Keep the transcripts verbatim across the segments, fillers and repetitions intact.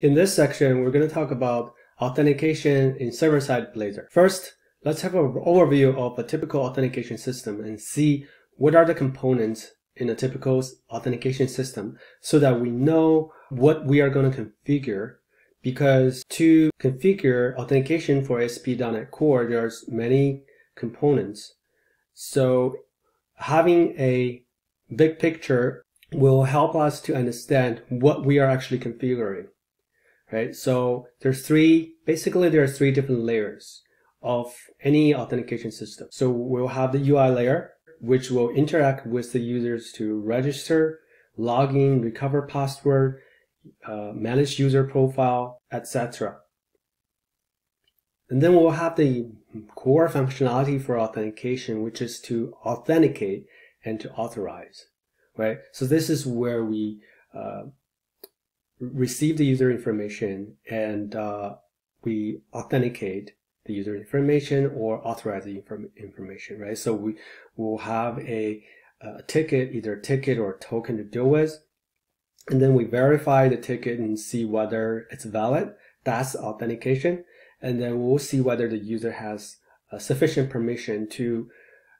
In this section, we're going to talk about authentication in server-side Blazor. First, let's have an overview of a typical authentication system and see what are the components in a typical authentication system so that we know what we are going to configure. Because to configure authentication for A S P dot NET Core, there's many components. So having a big picture will help us to understand what we are actually configuring. Right, so there's three, basically there are three different layers of any authentication system. So we'll have the U I layer, which will interact with the users to register, log in, recover password, uh, manage user profile, et cetera. And then we'll have the core functionality for authentication, which is to authenticate and to authorize. Right, so this is where we uh, receive the user information and uh, we authenticate the user information or authorize the inform information, right? So we will have a, a ticket, either a ticket or a token to deal with, and then we verify the ticket and see whether it's valid. That's authentication. And then we'll see whether the user has uh, sufficient permission to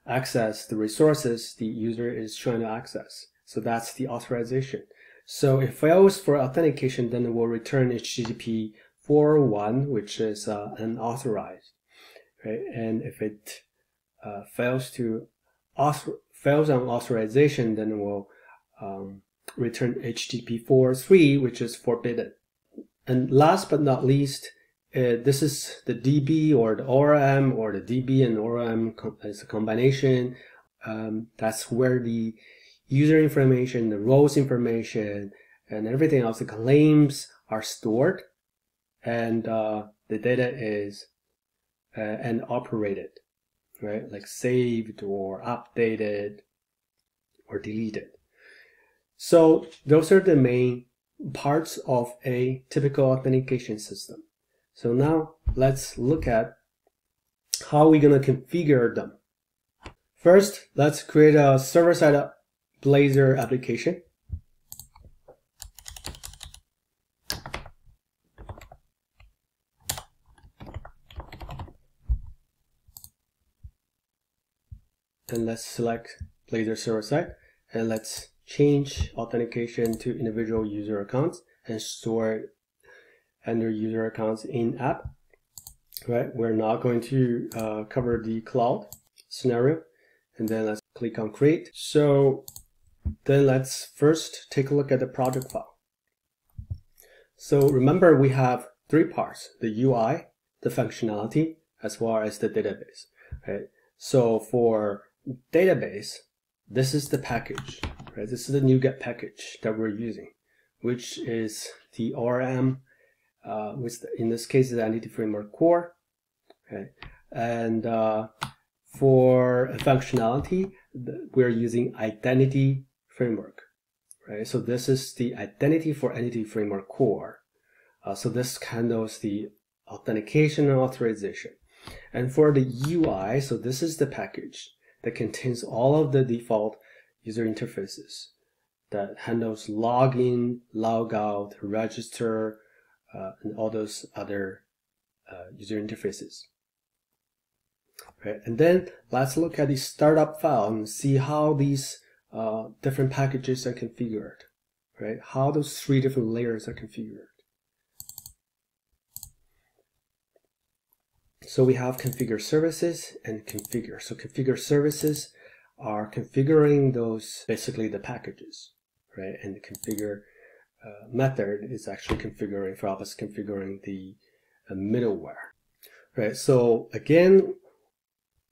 access the resources the user is trying to access. So that's the authorization. So it fails for authentication, then it will return H T T P four one, which is uh, unauthorized, right? And if it uh, fails to author fails on authorization, then it will um, return H T T P four three, which is forbidden. And last but not least, uh, this is the D B or the O R M, or the D B and O R M as a combination. Um, that's where the user information, the roles information, and everything else, the claims are stored, and uh, the data is uh, and operated, right? Like saved or updated or deleted. So those are the main parts of a typical authentication system. So now let's look at how we're going to configure them. First, let's create a server-side Blazor application. And let's select Blazor server side, and let's change authentication to individual user accounts and store it under user accounts in app. Right, we're not going to uh, cover the cloud scenario. And then let's click on create. So then let's first take a look at the project file. So remember, we have three parts: the U I, the functionality, as well as the database. Right? So for database, this is the package. Right? This is the NuGet package that we're using, which is the O R M, uh, which in this case is the Entity Framework Core. Okay? And uh, for functionality, we're using Identity Framework, right? So this is the identity for Entity Framework Core. Uh, so this handles the authentication and authorization. And for the U I, so this is the package that contains all of the default user interfaces that handles login, logout, register, uh, and all those other uh, user interfaces. Right. And then let's look at the startup file and see how these Uh, different packages are configured, right? How those three different layers are configured. So we have configure services and configure. So configure services are configuring those, basically the packages, right? And the configure uh, method is actually configuring, for us, configuring the uh, middleware, right? So again,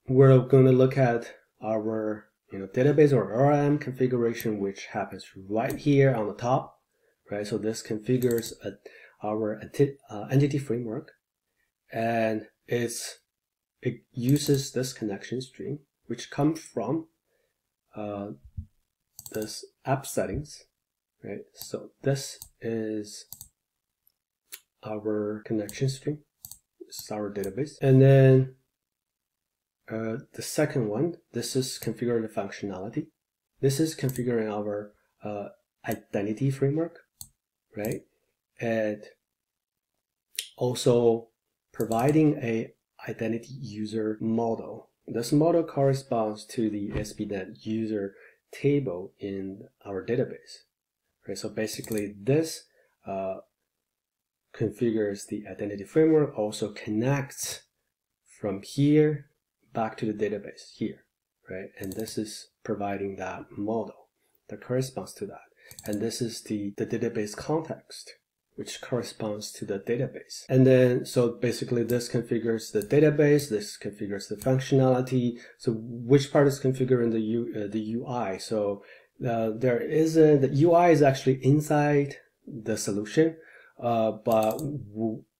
we're going to look at our you know, database or O R M configuration, which happens right here on the top, right? So this configures a, our uh, entity framework, and it's, it uses this connection string, which comes from uh, this app settings, right? So this is our connection string, this is our database, and then Uh, the second one, this is configuring the functionality. This is configuring our uh, identity framework, right? And Also providing a identity user model. This model corresponds to the A S P dot net user table in our database. Okay, so basically this uh, configures the identity framework, also connects from here back to the database here, right? And this is providing that model that corresponds to that. And this is the, the database context, which corresponds to the database. And then, so basically this configures the database, this configures the functionality. So which part is configuring the, U, uh, the U I? So uh, there is a, the U I is actually inside the solution, uh, but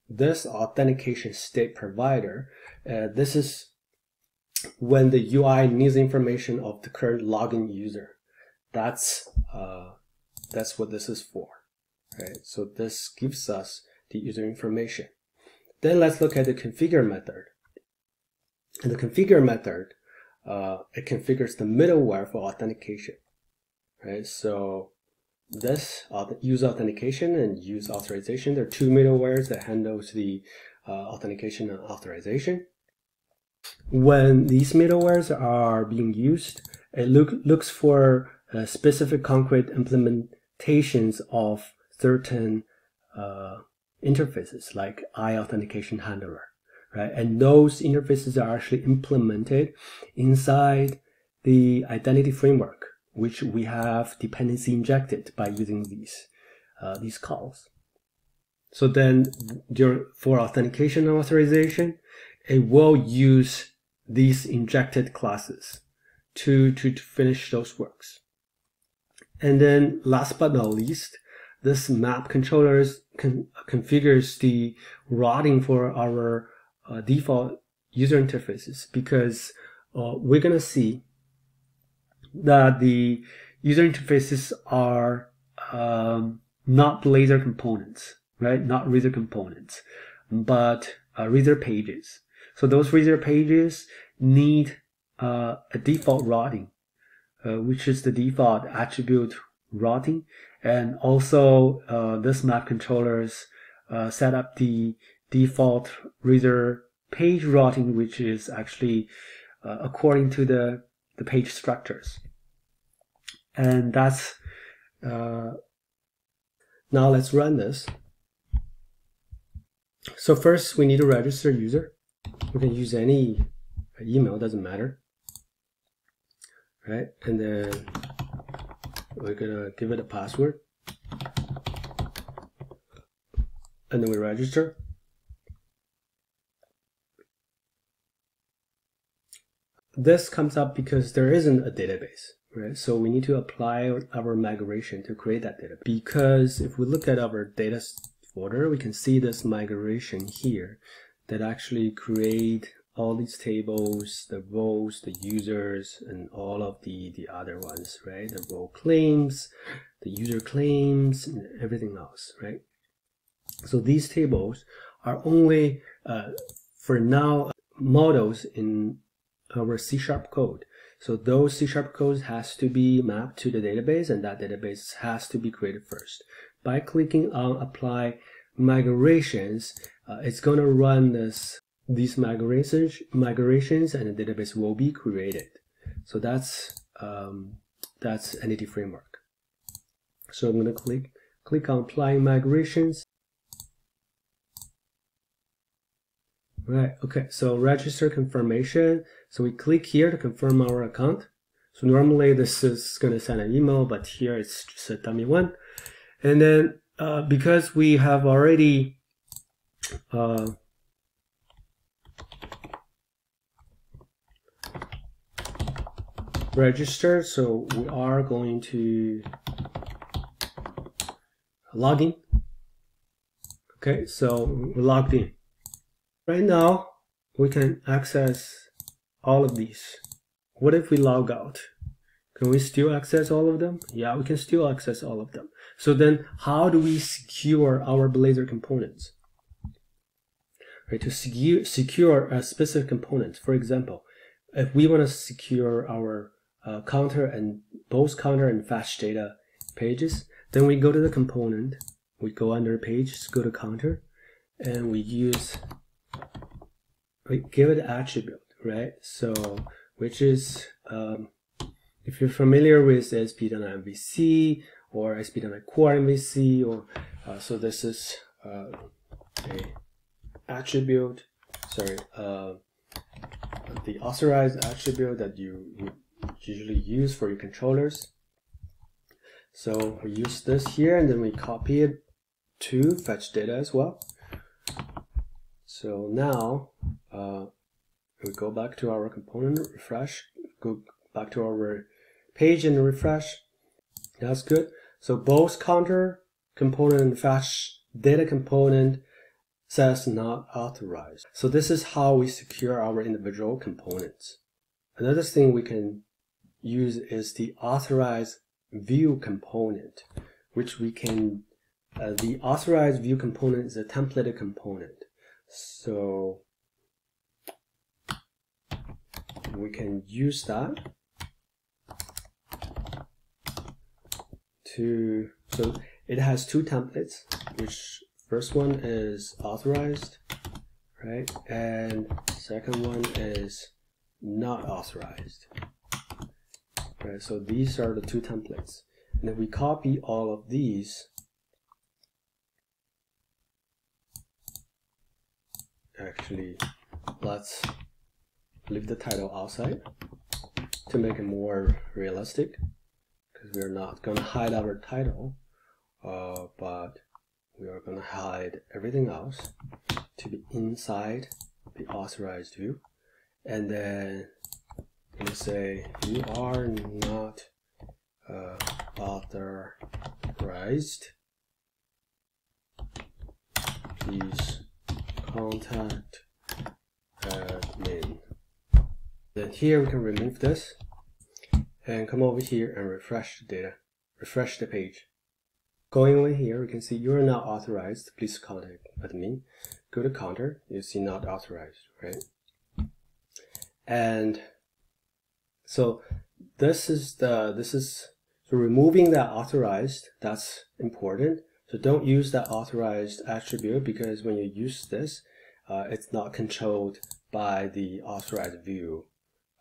this authentication state provider, uh, this is when the U I needs information of the current login user. That's, uh, that's what this is for. Right, so this gives us the user information. Then let's look at the configure method. And the configure method, uh, it configures the middleware for authentication. Right, so this uh, use authentication and use authorization. There are two middlewares that handles the uh, authentication and authorization. When these middlewares are being used, it look, looks for uh, specific concrete implementations of certain uh, interfaces like iAuthenticationHandler, right? And those interfaces are actually implemented inside the identity framework, which we have dependency injected by using these uh, these calls. So then, during, for authentication and authorization, it will use these injected classes to to, to finish those works. And then, last but not least, this map controller con configures the routing for our uh, default user interfaces, because uh, we're going to see that the user interfaces are um, not Blazor components, right? Not Razor components, but uh, Razor pages. So those Razor pages need uh, a default routing, uh, which is the default attribute routing. And also uh, this map controllers uh, set up the default Razor page routing, which is actually uh, according to the, the page structures. And that's, uh, now let's run this. So first we need to register a user. We can use any email, doesn't matter. Right, and then we're gonna give it a password, and then we register. This comes up because there isn't a database, right? So we need to apply our migration to create that database. Because if we look at our data folder, we can see this migration here that actually create all these tables, the roles, the users, and all of the, the other ones, right? The role claims, the user claims, and everything else, right? So these tables are only, uh, for now, models in our C sharp code. So those C sharp codes has to be mapped to the database, and that database has to be created first. By clicking on Apply Migrations, uh, it's gonna run this these migrations migrations and the database will be created. So that's um, that's Entity Framework. So I'm going to click click on applying migrations. Right, okay, so register confirmation. So we click here to confirm our account. So normally this is going to send an email, but here it's just a dummy one. And then uh, because we have already uh, register, so we are going to log in. Okay, so we're logged in. Right now we can access all of these. What if we log out? Can we still access all of them? Yeah, we can still access all of them. So then how do we secure our Blazor components? Right, to secure secure a specific component, for example, if we want to secure our Uh, counter and both counter and fetch data pages, then we go to the component, we go under pages, go to counter, and we use, we give it attribute, right? So which is, um, if you're familiar with A S P dot net M V C or A S P dot net Core M V C, or uh, so this is uh, a attribute, sorry, uh, the authorized attribute that you, you usually use for your controllers. So we use this here, and then we copy it to fetch data as well. So now uh, we go back to our component, refresh, go back to our page and refresh. That's good. So both counter component and fetch data component says not authorized. So this is how we secure our individual components. Another thing we can use is the AuthorizeView component, which we can, uh, the AuthorizeView component is a templated component. So we can use that to, so it has two templates, which first one is authorized, right? And second one is not authorized, right? So these are the two templates. And then we copy all of these. Actually, let's leave the title outside to make it more realistic, because we're not going to hide our title, uh, but we are going to hide everything else to be inside the authorized view. And then we say you are not uh, authorized. Please contact admin. Then here we can remove this and come over here and refresh the data, refresh the page. Going over here, we can see you are not authorized. Please contact admin. Go to counter. You see not authorized, right? And so this is the this is so removing that authorized. That's important. So don't use that authorized attribute, because when you use this, uh, it's not controlled by the authorized view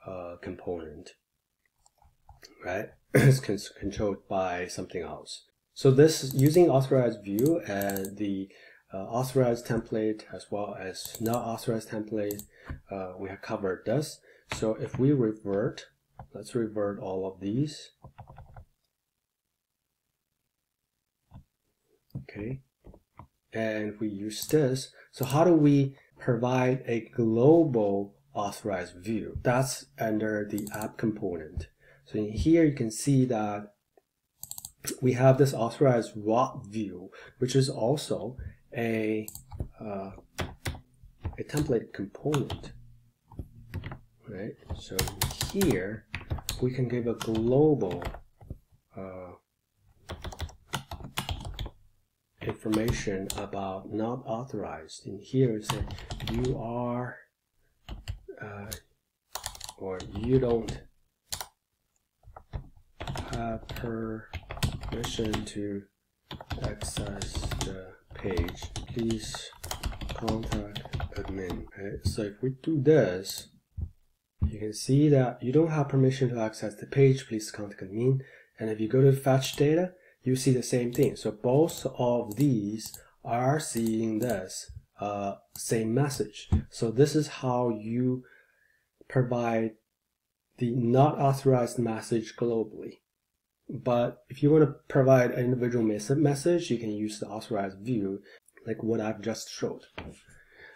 uh, component, right? It's controlled by something else. So this is using authorized view and the uh, authorized template as well as not authorized template. Uh, we have covered this. So if we revert, let's revert all of these. Okay, and we use this. So how do we provide a global authorized view? That's under the app component. So in here you can see that we have this authorized route view, which is also a uh, a template component, right? So here we can give a global uh, information about not authorized. In here it says you are uh, or you don't have per permission to access the page. Please contact admin. Okay, so if we do this, you can see that you don't have permission to access the page. Please contact admin. And if you go to fetch data, you see the same thing. So both of these are seeing this uh, same message. So this is how you provide the not authorized message globally. But if you want to provide an individual message, you can use the authorized view, like what I've just showed.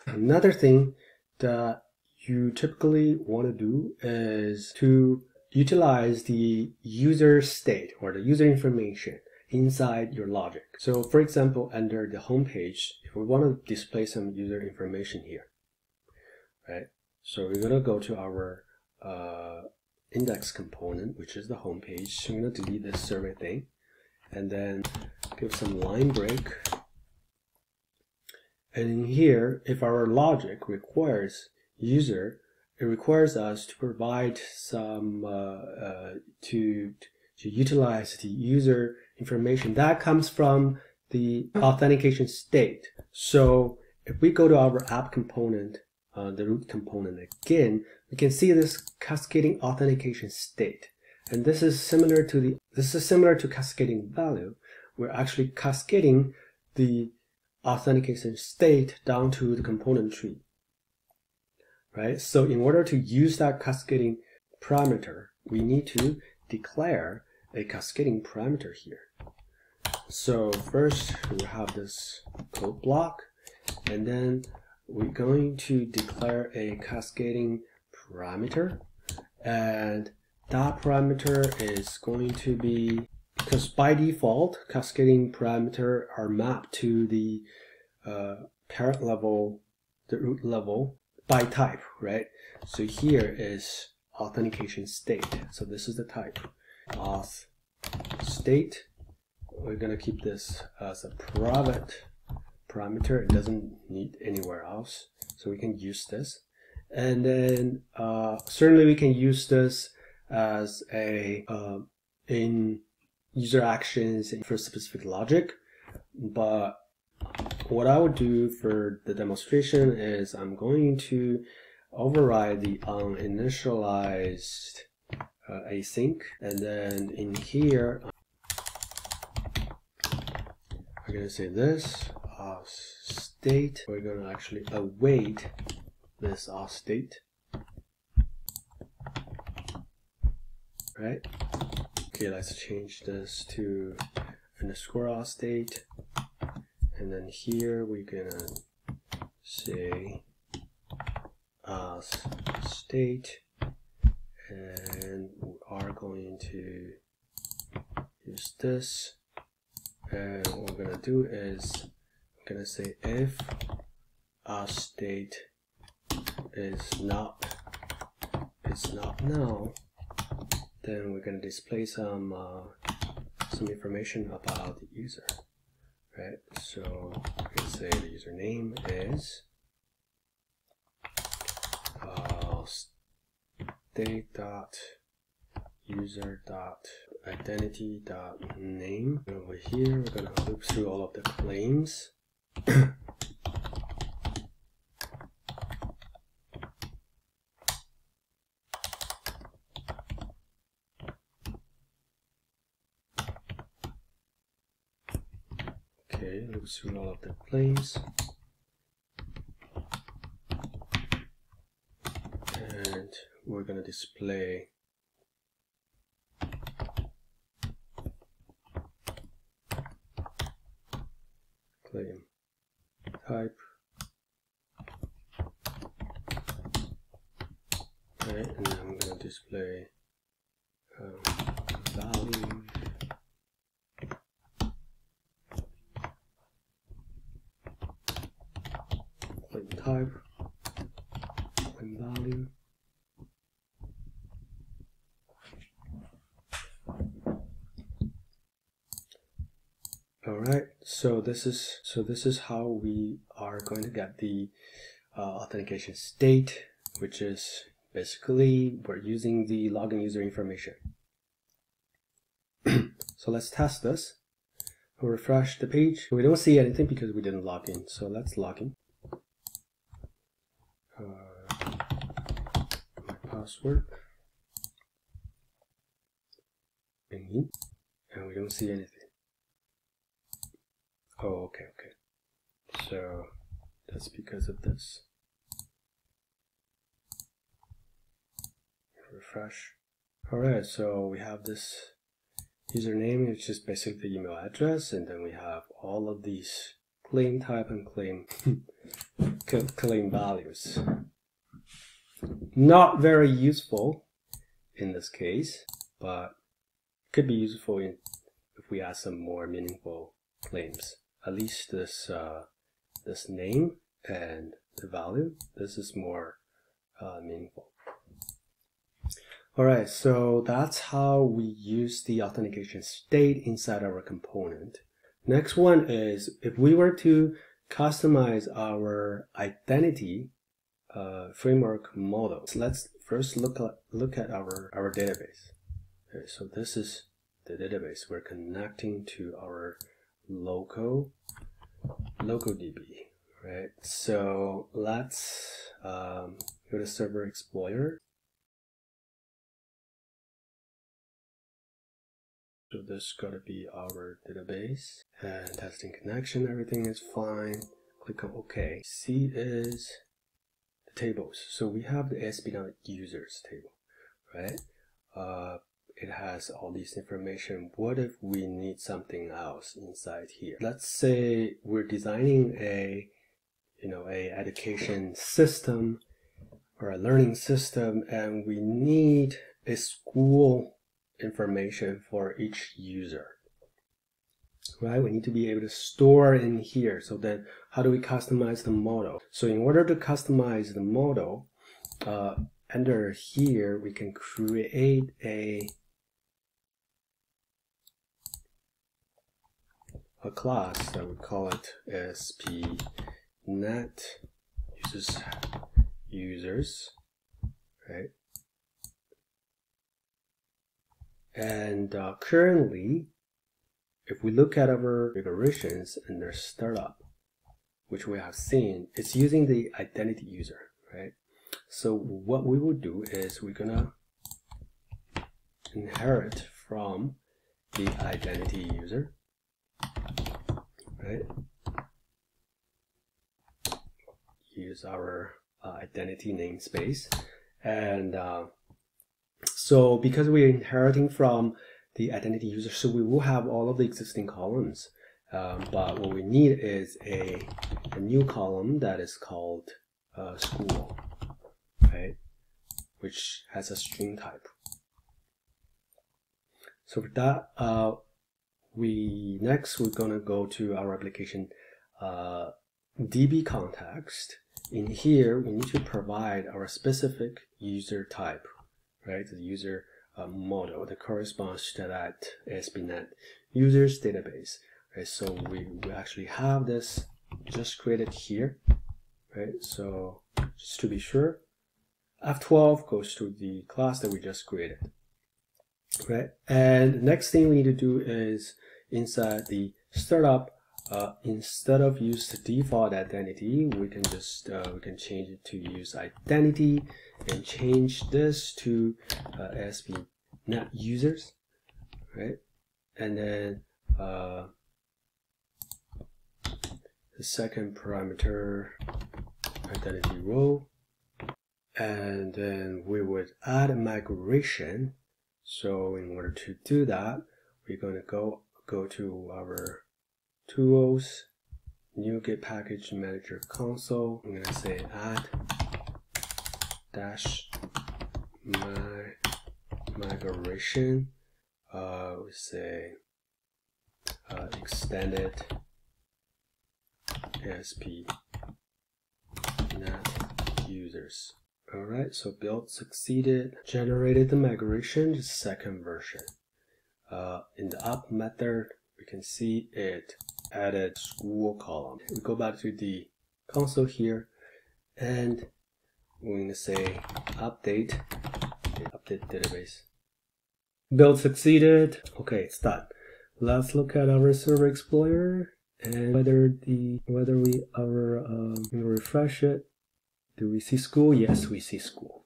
Another thing that you typically want to do is to utilize the user state or the user information inside your logic. So for example, under the home page, if we want to display some user information here, right? So we're going to go to our uh, index component, which is the home page. I'm going to delete this survey thing and then give some line break. And in here, if our logic requires user, it requires us to provide some uh, uh, to to utilize the user information that comes from the authentication state. So if we go to our app component, uh, the root component again, we can see this cascading authentication state. And this is similar to the this is similar to cascading value. We're actually cascading the authentication state down to the component tree, right? So in order to use that cascading parameter, we need to declare a cascading parameter here. So first we have this code block, and then we're going to declare a cascading parameter, and that parameter is going to be, because by default cascading parameter are mapped to the uh, parent level, the root level by type, right? So here is authentication state. So this is the type, auth state. We're going to keep this as a private parameter. It doesn't need anywhere else, so we can use this. And then uh, certainly we can use this as a uh, in user actions for specific logic, but what I would do for the demonstration is I'm going to override the uninitialized uh, async, and then in here I'm going to say this auth state. We're going to actually await this auth state, right? Okay, let's change this to underscore auth state, and then here we're gonna say auth state, and we are going to use this, and what we're gonna do is we're gonna say if auth state is not is not null, then we're going to display some uh, some information about the user, right? So we can say the username is uh, state dot user dot identity dot name. And over here we're going to loop through all of the claims. Okay, look through all of the claims, and we're going to display claim type, right? And then I'm going to display um, value. Type and value. All right, so this is so this is how we are going to get the uh, authentication state, which is basically we're using the login user information. So let's test this. We'll refresh the page. We don't see anything because we didn't log in. So let's log in. Uh, my password, and we don't see anything. Oh, okay, okay. So that's because of this. Refresh. All right, so we have this username, which is basically the email address, and then we have all of these claim type and claim claim values. Not very useful in this case, but could be useful in, if we add some more meaningful claims. At least this uh, this name and the value, this is more uh, meaningful. All right, so that's how we use the authentication state inside our component. Next one is if we were to customize our identity uh, framework model. So let's first look at, look at our, our database. Okay, so this is the database we're connecting to our local, local D B, right? So let's um, go to Server Explorer. So this is going to be our database and testing connection. Everything is fine. Click on OK. C is the tables. So we have the A S P dot net users table, right? Uh, it has all this information. What if we need something else inside here? Let's say we're designing a, you know, a education system or a learning system, and we need a school information for each user, right? We need to be able to store in here. So then how do we customize the model? So in order to customize the model, uh, under here we can create a a class that we call it A S P dot net uses users, right? And uh, currently, if we look at our configurations and their startup, which we have seen, it's using the identity user, right? So what we will do is we're gonna inherit from the identity user, right? Use our uh, identity namespace, and uh, so because we're inheriting from the identity user, so we will have all of the existing columns, um, but what we need is a, a new column that is called uh, school, right, which has a string type. So for that, uh, we next we're gonna go to our application uh, D B context. In here we need to provide our specific user type, right, the user uh, model that corresponds to that A S P dot net users database, right? So we, we actually have this just created here, right? So just to be sure, F twelve goes to the class that we just created, right? And next thing we need to do is inside the startup, uh, instead of use the default identity, we can just uh, we can change it to use identity and change this to uh, A S P dot net users, right? And then uh, the second parameter identity role, and then we would add a migration. So in order to do that, we're going to go go to our tools, NuGet package manager console. I'm going to say add dash my migration, uh, we say uh, extended A S P dot net users. All right, so build succeeded, generated the migration to second version. Uh, in the up method, we can see it added school column. We go back to the console here, and we're going to say update, update database. Build succeeded. Okay, it's done. Let's look at our Server Explorer and whether the whether we our um, refresh it. Do we see school? Yes, we see school.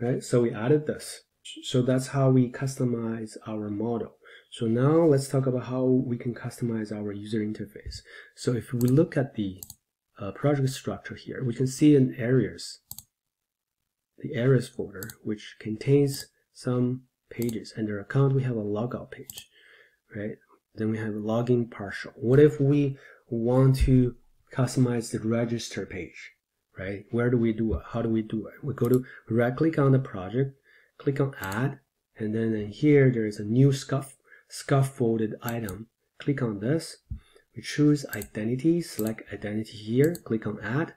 Right. So we added this. So that's how we customize our model. So now let's talk about how we can customize our user interface. So if we look at the Uh, project structure here, we can see in areas, the areas folder, which contains some pages. Under account, we have a logout page, right? Then we have login partial. What if we want to customize the register page, right? Where do we do it? How do we do it? We go to right click on the project, click on add, and then in here there is a new scuff scaffolded item. Click on this. We choose identity, select identity here, click on add.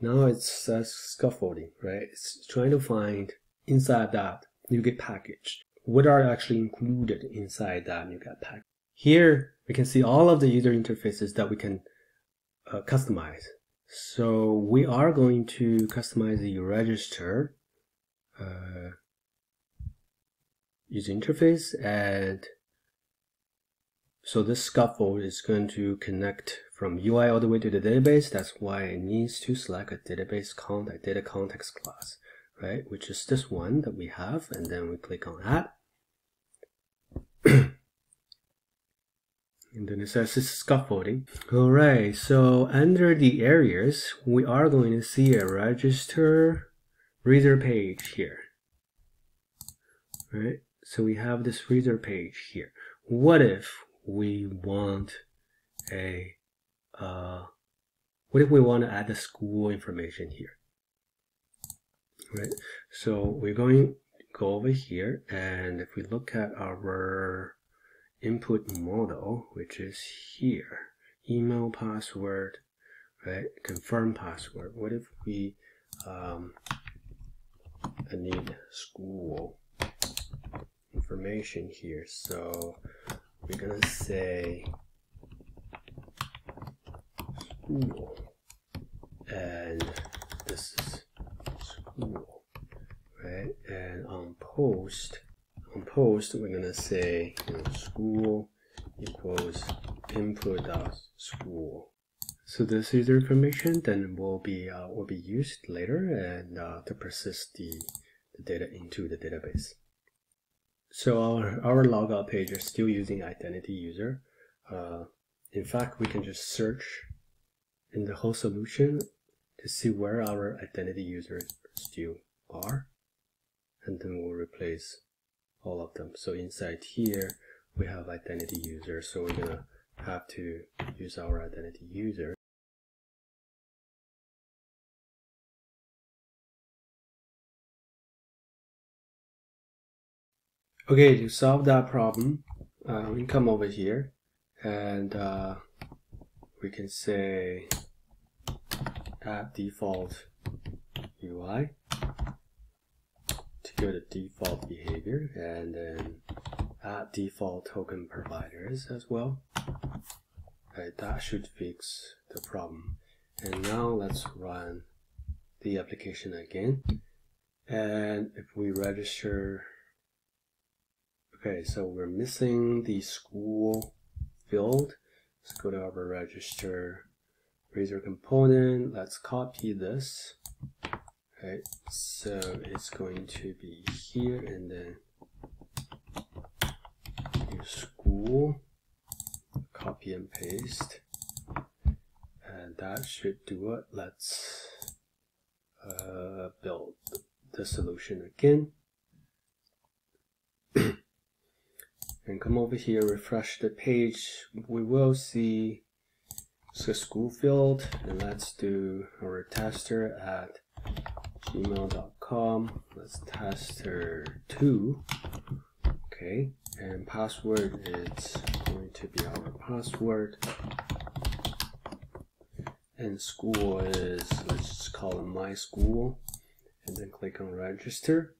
Now it's uh, scaffolding, right? It's trying to find inside that NuGet package. What are actually included inside that NuGet package? Here we can see all of the user interfaces that we can uh, customize. So we are going to customize the register uh, user interface and So this scaffold is going to connect from U I all the way to the database. That's why it needs to select a database contact, data context class, right? Which is this one that we have, and then we click on add. And then it says it's scaffolding. All right, so under the areas, we are going to see a register reader page here, right? So we have this reader page here. What if we want a uh, what if we want to add the school information here, right? So we're going to go over here, and if we look at our input model, which is here, email password, right, confirm password, what if we um, I need school information here? So we're gonna say school, and this is school, right? And on post, on post we're gonna say, you know, school equals input dot school. So this user information then will be uh, will be used later, and uh, to persist the, the data into the database. So our, our logout page is still using identity user. Uh, in fact, we can just search in the whole solution to see where our identity users still are, and then we'll replace all of them. So inside here, we have identity user. So we're gonna have to use our identity user. Okay, to solve that problem, uh, we come over here, and uh, we can say add default U I to go to default behavior, and then add default token providers as well. Right, that should fix the problem. And now let's run the application again, and if we register. Okay, so we're missing the school field. Let's go to our register Blazor component. Let's copy this. Right, so it's going to be here, and then new school, copy and paste, and that should do it. Let's uh, build the solution again. And come over here, refresh the page. We will see the school field, and let's do our tester at gmail dot com. Let's tester two. Okay, and password is going to be our password, and school is, let's just call it my school, and then click on register.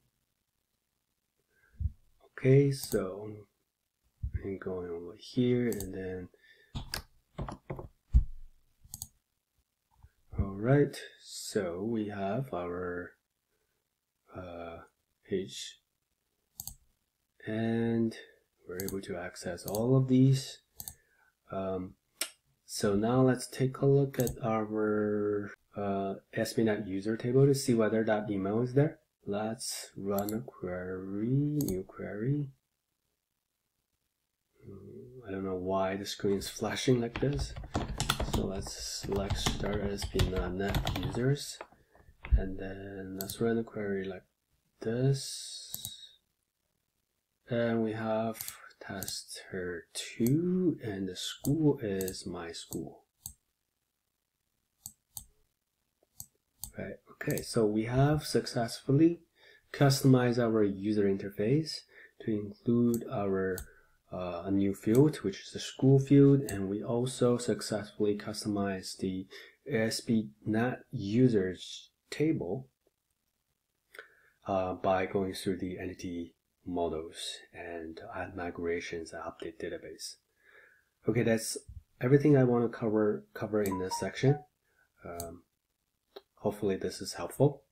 Okay, so and going over here, and then alright, so we have our uh, page, and we're able to access all of these. Um, so now let's take a look at our uh, A S P dot net user table to see whether that email is there. Let's run a query, new query. I don't know why the screen is flashing like this. So let's select start A S P dot net users, and then let's run a query like this. And we have tester two, and the school is my school. Right, okay, so we have successfully customized our user interface to include our Uh, a new field, which is the school field, and we also successfully customized the A S P dot net users table uh, by going through the entity models and add migrations and update database. Okay, that's everything I want to cover cover in this section. Um, hopefully this is helpful.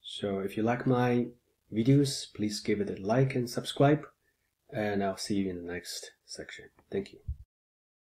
So if you like my videos, please give it a like and subscribe. And I'll see you in the next section. Thank you.